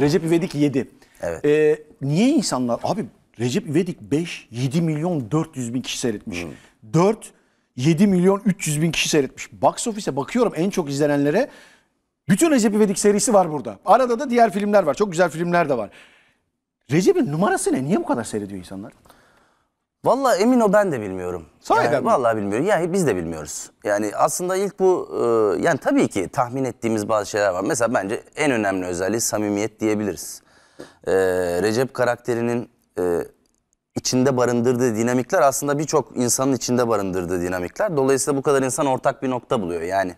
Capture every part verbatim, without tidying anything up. Recep İvedik yedi. Evet. Ee, niye insanlar... Abi Recep İvedik beş, yedi milyon dört yüz bin kişi seyretmiş. Hmm. dört, yedi milyon üç yüz bin kişi seyretmiş. Box office'e bakıyorum en çok izlenenlere. Bütün Recep İvedik serisi var burada. Arada da diğer filmler var. Çok güzel filmler de var. Recep'in numarası ne? Niye bu kadar seyrediyor insanlar? Vallahi emin o ben de bilmiyorum. Sahiden yani, mi? Vallahi bilmiyorum. Yani biz de bilmiyoruz. Yani aslında ilk bu... E, yani tabii ki tahmin ettiğimiz bazı şeyler var. Mesela bence en önemli özelliği samimiyet diyebiliriz. E, Recep karakterinin e, içinde barındırdığı dinamikler aslında birçok insanın içinde barındırdığı dinamikler. Dolayısıyla bu kadar insan ortak bir nokta buluyor. Yani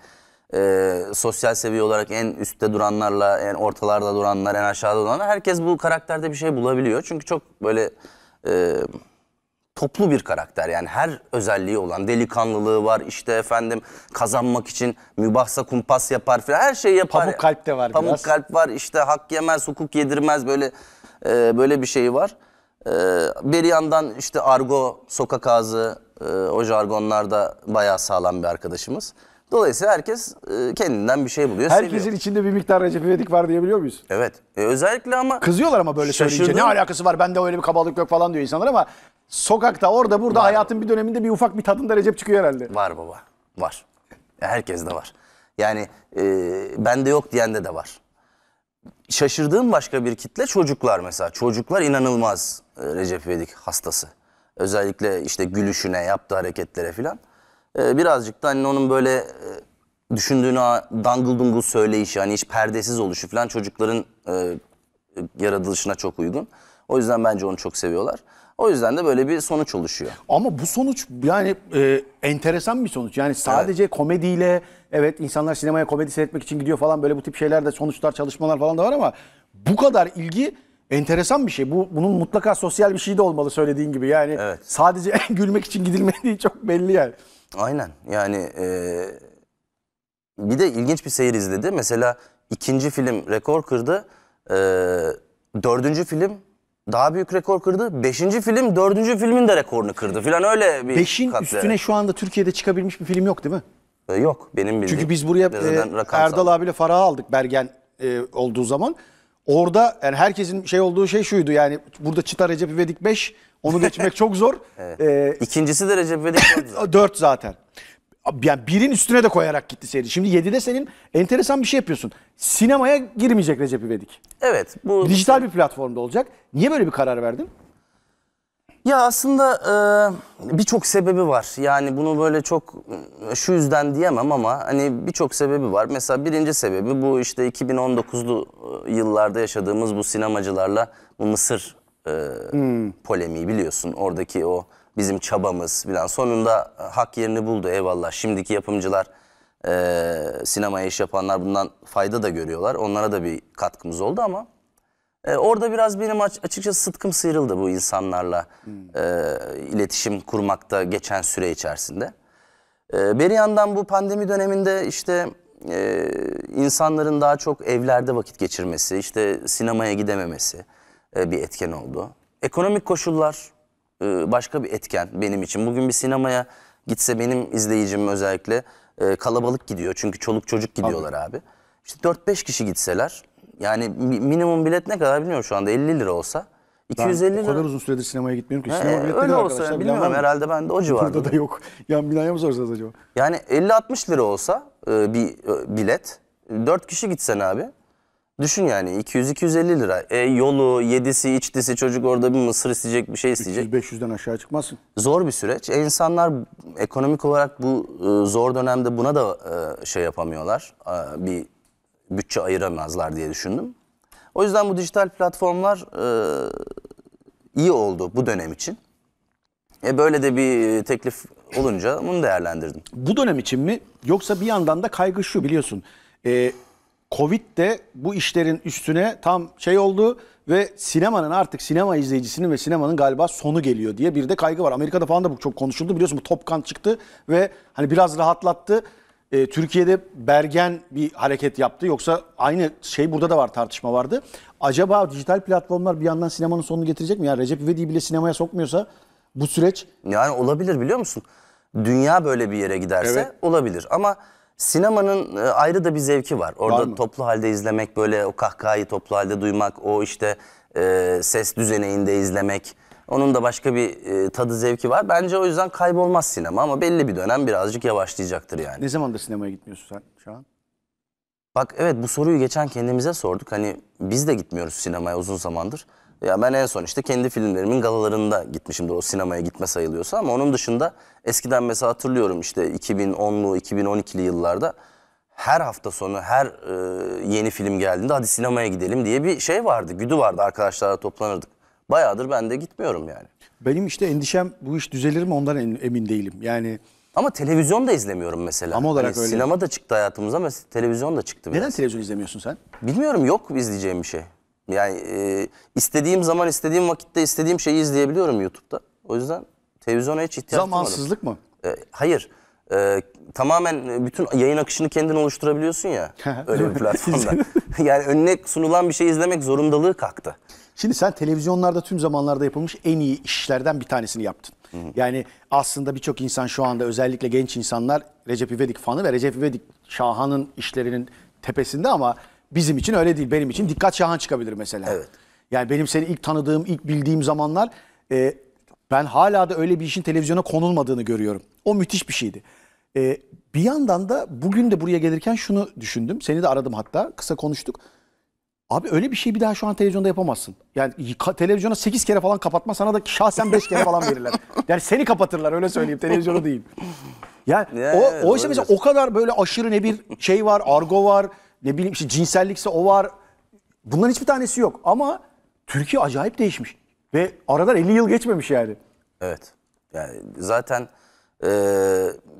e, sosyal seviye olarak en üstte duranlarla, en ortalarda duranlar, en aşağıda duranlar... Herkes bu karakterde bir şey bulabiliyor. Çünkü çok böyle... E, toplu bir karakter, yani her özelliği olan, delikanlılığı var işte efendim, kazanmak için mübahsa kumpas yapar falan, her şeyi yapar. Pamuk kalp de var. Pamuk biraz. kalp var işte, hak yemez, hukuk yedirmez, böyle e, böyle bir şey var. E, bir yandan işte argo, sokak ağzı, e, o jargonlarda bayağı sağlam bir arkadaşımız. Dolayısıyla herkes e, kendinden bir şey buluyor. Herkesin seviyor. içinde bir miktar Recep İvedik var diyebiliyor muyuz? Evet. E, özellikle ama... Kızıyorlar ama böyle söyleyince, ne alakası var, bende öyle bir kabalık yok falan diyor insanlar ama... Sokakta, orada, burada var. Hayatın bir döneminde bir ufak bir tadında Recep çıkıyor herhalde. Var baba, var. Herkes de var. Yani e, bende yok diyende de var. Şaşırdığım başka bir kitle çocuklar mesela. Çocuklar inanılmaz e, Recep İvedik hastası. Özellikle işte gülüşüne, yaptığı hareketlere filan. E, birazcık da hani onun böyle e, düşündüğünü dangıl dungul söyleyişi, hani hiç perdesiz oluşu filan çocukların e, yaratılışına çok uygun. O yüzden bence onu çok seviyorlar. O yüzden de böyle bir sonuç oluşuyor. Ama bu sonuç yani e, enteresan bir sonuç. Yani sadece evet. komediyle, evet insanlar sinemaya komedi seyretmek için gidiyor falan, böyle bu tip şeyler de, sonuçlar, çalışmalar falan da var ama bu kadar ilgi enteresan bir şey. Bu bunun mutlaka sosyal bir şey de olmalı söylediğin gibi. Yani evet. sadece gülmek için gidilmediği çok belli yani. Aynen. Yani e, bir de ilginç bir seyir izledi. Mesela ikinci film rekor kırdı. E, dördüncü film daha büyük rekor kırdı. Beşinci film, dördüncü filmin de rekorunu kırdı filan, öyle bir Beşin üstüne şu anda Türkiye'de çıkabilmiş bir film yok değil mi? Ee, yok benim bildiğim. Çünkü biz buraya e, Erdal abiyle Farah'ı aldık Bergen e, olduğu zaman. Orada yani herkesin şey olduğu şey şuydu yani, burada çıta Recep İvedik beş, onu geçmek çok zor. Evet. Ee, İkincisi de Recep İvedik dört zaten. Yani birin üstüne de koyarak gitti seyirci. Şimdi yedide senin enteresan bir şey yapıyorsun. Sinemaya girmeyecek Recep İvedik. Evet. Bu dijital şey... bir platformda olacak. Niye böyle bir karar verdin? Ya aslında e, birçok sebebi var. Yani bunu böyle çok şu yüzden diyemem ama hani birçok sebebi var. Mesela birinci sebebi bu işte iki bin on dokuzlu yıllarda yaşadığımız bu sinemacılarla bu Mısır e, hmm. polemiği biliyorsun. Oradaki o bizim çabamız falan sonunda hak yerini buldu, eyvallah. Şimdiki yapımcılar, e, sinemaya iş yapanlar bundan fayda da görüyorlar. Onlara da bir katkımız oldu ama e, orada biraz benim açıkçası sıtkım sıyrıldı bu insanlarla hmm. e, iletişim kurmakta geçen süre içerisinde. E, bir yandan bu pandemi döneminde işte e, insanların daha çok evlerde vakit geçirmesi, işte sinemaya gidememesi e, bir etken oldu. Ekonomik koşullar başka bir etken benim için. Bugün bir sinemaya gitse benim izleyicim özellikle kalabalık gidiyor. Çünkü çoluk çocuk gidiyorlar abi. abi. İşte dört beş kişi gitseler, yani minimum bilet ne kadar bilmiyorum şu anda, elli lira olsa. iki yüz elli lira. Ben o kadar uzun süredir sinemaya gitmiyorum ki. He, sinema biletleri öyle olsa yani, bilmiyorum herhalde, ben de o civarda. Burada da yok. Yan binaya mı sorsanız acaba? Yani elli altmış lira olsa bir bilet, dört kişi gitsen abi. Düşün yani iki yüz iki yüz elli lira. E, yolu, yedisi, içtisi, çocuk orada bir mısır isteyecek, bir şey isteyecek. üç yüz beş yüzden aşağı çıkmazsın. Zor bir süreç. E, insanlar ekonomik olarak bu e, zor dönemde buna da e, şey yapamıyorlar. E, bir bütçe ayıramazlar diye düşündüm. O yüzden bu dijital platformlar e, iyi oldu bu dönem için. E, böyle de bir teklif olunca bunu değerlendirdim. Bu dönem için mi? Yoksa bir yandan da kaygı şu, biliyorsun. E, Covid de bu işlerin üstüne tam şey oldu ve sinemanın artık sinema izleyicisinin ve sinemanın galiba sonu geliyor diye bir de kaygı var. Amerika'da falan da bu çok konuşuldu. Biliyorsun bu Top Gun çıktı ve hani biraz rahatlattı. Ee, Türkiye'de Bergen bir hareket yaptı. Yoksa aynı şey burada da var, tartışma vardı. Acaba dijital platformlar bir yandan sinemanın sonunu getirecek mi? Yani Recep İvedik'i bile sinemaya sokmuyorsa bu süreç... Yani olabilir, biliyor musun? Dünya böyle bir yere giderse evet. olabilir ama... Sinemanın ayrı da bir zevki var. Orada toplu halde izlemek, böyle o kahkahayı toplu halde duymak, o işte e, ses düzeneğinde izlemek. Onun da başka bir e, tadı, zevki var. Bence o yüzden kaybolmaz sinema ama belli bir dönem birazcık yavaşlayacaktır yani. Ne zamandır sinemaya gitmiyorsun sen şu an? Bak evet, bu soruyu geçen kendimize sorduk. Hani biz de gitmiyoruz sinemaya uzun zamandır. Ya ben en son işte kendi filmlerimin galalarında gitmişimdir, o sinemaya gitme sayılıyorsa, ama onun dışında eskiden mesela hatırlıyorum işte iki bin onlu, iki bin on ikili yıllarda her hafta sonu her e, yeni film geldiğinde hadi sinemaya gidelim diye bir şey vardı, güdü vardı, arkadaşlarla toplanırdık. Bayağıdır ben de gitmiyorum yani. Benim işte endişem bu iş düzelir mi, ondan emin değilim yani. Ama televizyon da izlemiyorum mesela. Ama olarak hani öyle. Sinema da çıktı hayatımıza, mesela televizyon da çıktı. Neden biraz televizyon izlemiyorsun sen? Bilmiyorum, yok izleyeceğim bir şey. Yani e, istediğim zaman, istediğim vakitte, istediğim şeyi izleyebiliyorum YouTube'da. O yüzden televizyona hiç ihtiyaç duymadım. Zamansızlık mı? E, hayır. E, tamamen bütün yayın akışını kendin oluşturabiliyorsun ya. Öyle bir platformda. Yani önüne sunulan bir şey izlemek zorundalığı kalktı. Şimdi sen televizyonlarda tüm zamanlarda yapılmış en iyi işlerden bir tanesini yaptın. Hı hı. Yani aslında birçok insan şu anda, özellikle genç insanlar, Recep İvedik fanı ve Recep İvedik Şahan'ın işlerinin tepesinde, ama bizim için öyle değil. Benim için Dikkat Şahan çıkabilir mesela. Evet. Yani benim seni ilk tanıdığım, ilk bildiğim zamanlar e, ben hala da öyle bir işin televizyona konulmadığını görüyorum. O müthiş bir şeydi. E, bir yandan da bugün de buraya gelirken şunu düşündüm. Seni de aradım hatta. Kısa konuştuk. Abi öyle bir şey bir daha şu an televizyonda yapamazsın. Yani televizyona sekiz kere falan kapatma, sana da şahsen beş kere falan verirler. Yani seni kapatırlar, öyle söyleyeyim, televizyonu değil. Yani yeah, o, evet, oysa mesela o kadar böyle aşırı ne bir şey var, argo var, ne bileyim işte cinsellikse o var. Bunların hiçbir tanesi yok ama Türkiye acayip değişmiş. Ve aradan elli yıl geçmemiş yani. Evet. Yani zaten e,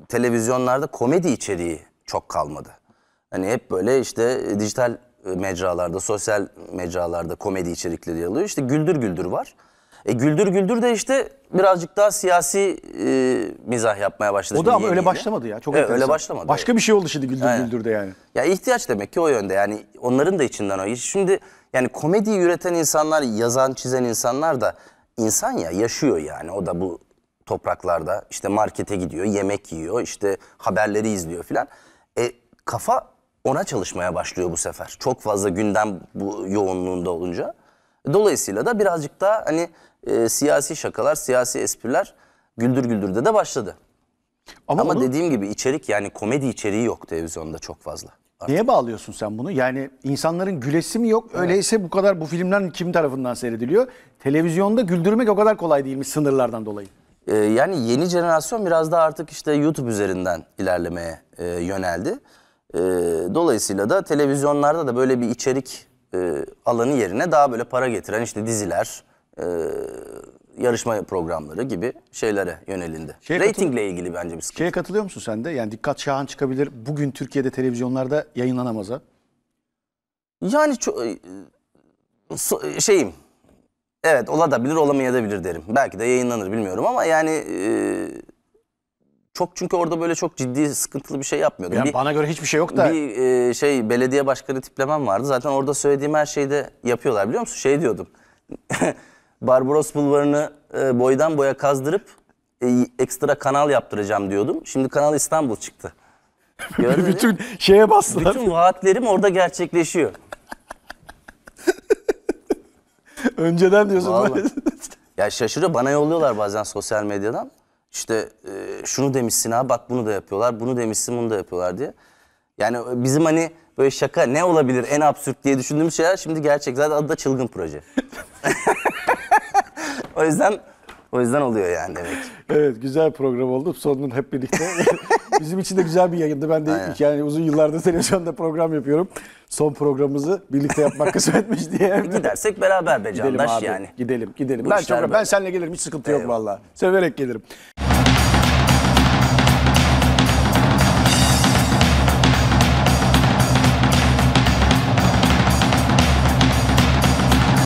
televizyonlarda komedi içeriği çok kalmadı. Hani hep böyle işte dijital mecralarda, sosyal mecralarda komedi içerikleri yer alıyor. İşte Güldür Güldür var. E, Güldür Güldür de işte birazcık daha siyasi e, mizah yapmaya başladı. O da ama öyle başlamadı ya. Çok evet, öyle başlamadı. Başka evet. bir şey oldu şimdi Güldür yani. Güldür'de yani. Ya ihtiyaç demek ki o yönde yani, onların da içinden o. Şimdi yani komediyi üreten insanlar, yazan, çizen insanlar da insan ya, yaşıyor yani. O da bu topraklarda işte markete gidiyor, yemek yiyor, işte haberleri izliyor filan. E, kafa ona çalışmaya başlıyor bu sefer. Çok fazla gündem bu yoğunluğunda olunca. Dolayısıyla da birazcık daha hani e, siyasi şakalar, siyasi espriler Güldür Güldür'de de başladı. Ama, Ama onu... dediğim gibi içerik, yani komedi içeriği yok televizyonda çok fazla. Artık. Neye bağlıyorsun sen bunu? Yani insanların gülesi mi yok? Evet. Öyleyse bu kadar bu filmler kim tarafından seyrediliyor? Televizyonda güldürmek o kadar kolay değilmiş sınırlardan dolayı. Ee, yani yeni jenerasyon biraz daha artık işte YouTube üzerinden ilerlemeye e, yöneldi. E, dolayısıyla da televizyonlarda da böyle bir içerik e, alanı yerine daha böyle para getiren işte diziler, e, yarışma programları gibi şeylere yönelindi. Şeye Ratingle ilgili bence bir sıkıntı. Şeye katılıyor musun sen de? Yani Dikkat Şahan çıkabilir. Bugün Türkiye'de televizyonlarda yayınlanamaz ha? Yani şeyim, evet olabilir, olamayabilir derim. Belki de yayınlanır, bilmiyorum ama yani... E, Çok çünkü orada böyle çok ciddi, sıkıntılı bir şey yapmıyordum. Yani bir, bana göre hiçbir şey yok da. Bir e, şey belediye başkanı tiplemem vardı. Zaten orada söylediğim her şeyi de yapıyorlar, biliyor musun? Şey diyordum. Barbaros bulvarını e, boydan boya kazdırıp e, ekstra kanal yaptıracağım diyordum. Şimdi Kanal İstanbul çıktı. Bütün şeye bastılar. Bütün vaatlerim orada gerçekleşiyor. Önceden diyorsun. Vallahi. Ya şaşırıyor. Bana yolluyorlar bazen sosyal medyadan. İşte e, şunu demişsin ha, bak bunu da yapıyorlar, bunu demişsin bunu da yapıyorlar diye. Yani bizim hani böyle şaka ne olabilir en absürt diye düşündüğümüz şeyler şimdi gerçek. Zaten adı da çılgın proje. o yüzden o yüzden oluyor yani demek. Evet, güzel program oldu. Sonun hep birlikte. Bizim için de güzel bir yayındı. Ben de aynen. Yani uzun yıllarda televizyonda program yapıyorum. Son programımızı birlikte yapmak kısmetmiş diye. Gidersek beraber be candaş yani. Gidelim, gidelim. Ben, çok, ben seninle gelirim, hiç sıkıntı yok vallahi. Severek gelirim.